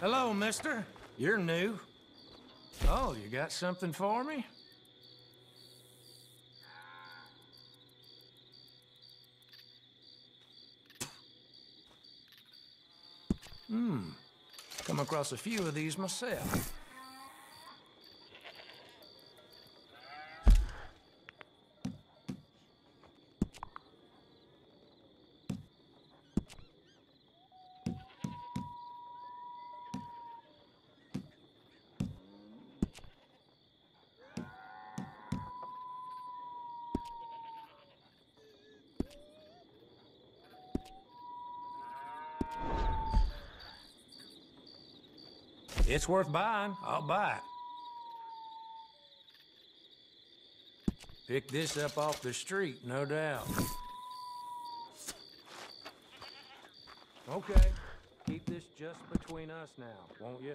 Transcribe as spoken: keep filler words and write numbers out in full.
Hello, mister. You're new. Oh, you got something for me? Hmm. Come across a few of these myself. It's worth buying. I'll buy it. Pick this up off the street, no doubt. Okay. Keep this just between us now, won't you?